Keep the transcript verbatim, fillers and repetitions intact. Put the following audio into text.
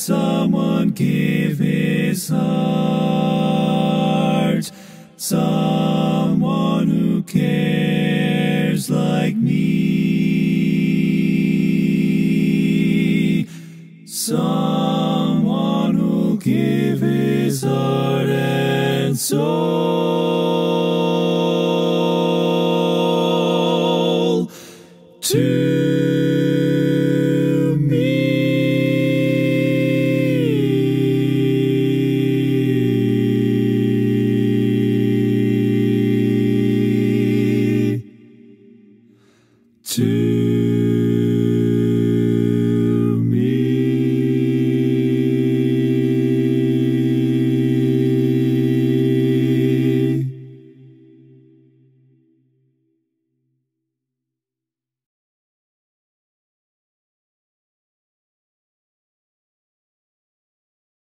someone give his heart. Some